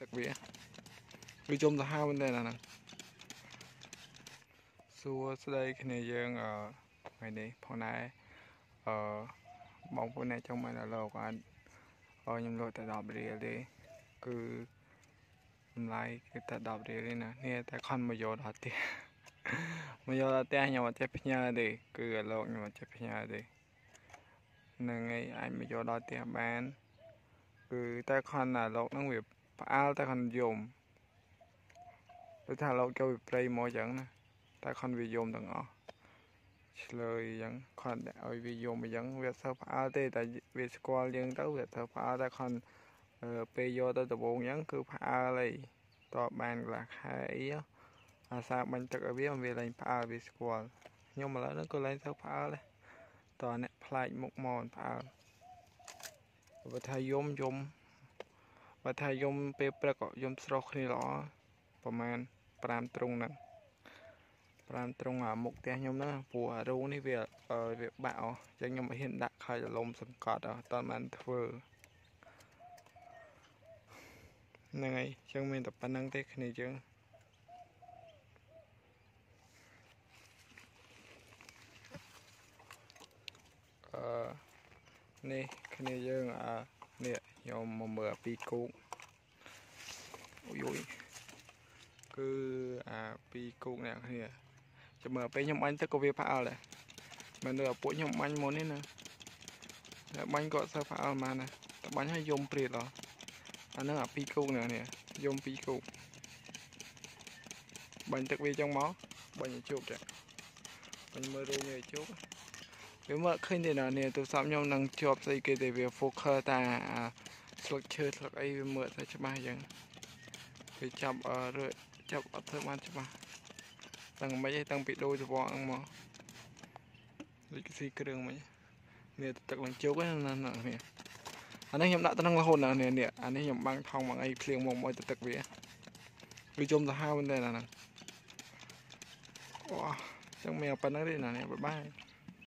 đặc biệt đi chôm là hai vấn đề là xua sau đây khi này dương ở ngày này hôm nay ở bóng phố này trong mày là lâu quá ở những loại tại đọc đi đi cứ lại cái tại đọc đi đi nè nè tại con mà vô đó thì mà vô đó thì nhưng mà chép nhớ đi cứ lâu nhưng mà chép nhớ đi nên ngày anh mà vô đó thì bán cứ tại con là lâu nó nghiệp áo tại con dùng tôi thả lâu kêu play mỗi chẳng nè tại con bị dùng đừng ngỏ lời vẫn còn ở vì dùng vẫn việc sao phải thế tại vì qua liên tới việc sao phải tại còn peo tới từ bốn vẫn cứ phải này tọa bàn là hai á sao mình chắc ở biết làm việc này phải vì qua nhưng mà lại nó cứ lấy sao phải đấy tọa này phải một mòn phải và thầy dùng và thầy dùng peo bạc dùng sọc này lọประมาณปรามตรงนั้นปรามตรงมุกเตี้ยยมนะผัวรู้นี่เวียเบ่าจังยมเห็นดักใครจะลมสังกัดอ่ะตอนมันเฟื่อยังไงจังมีแต่ปนังเต็กนี่จังนี่คือนี่จังเนี่ยยมมาเมื่อปีกุ๊กอุ้ยคือปีกุ๊กเนี่ยคือจะเมื่อไปยมอันจะก็เวียพาวเลยมันเดือดปวดยมอันโมนี่นะแล้วมันก็เสพาวมานะแต่มันให้ยมเปลี่ยนหรออันนั้นปีกุ๊กเนี่ยยมปีกุ๊กบันทึกเวียจังม้อบันยังจุกจ้ะบันเมื่อรู้เนี่ยจุกเดี๋ยวเมื่อขึ้นเดี๋ยวเนี่ยตัวสามยมนั่งจอบใส่เกตเวียโฟกัสตาสลักเชิดสลักไอเมื่อใส่จะมาอย่างไปจับเรื่อยจับอัดเทอร์มันจะมาตั้งไม่ใช่ตั้งปิดโดยเฉพาะอังมอลิขิตเครื่องมันเนี่ยตักหลังเจียวก็นั่นน่ะเนี่ยอันนี้ยังได้ตั้งละคนน่ะเนี่ยอันนี้ยังบางทองบางไอ้เครื่องมองมอยตักเบี้ยดูจมสะห้ามันได้น่ะนะว้าจังแมวปนักได้น่ะเนี่ยบ๊ายบาย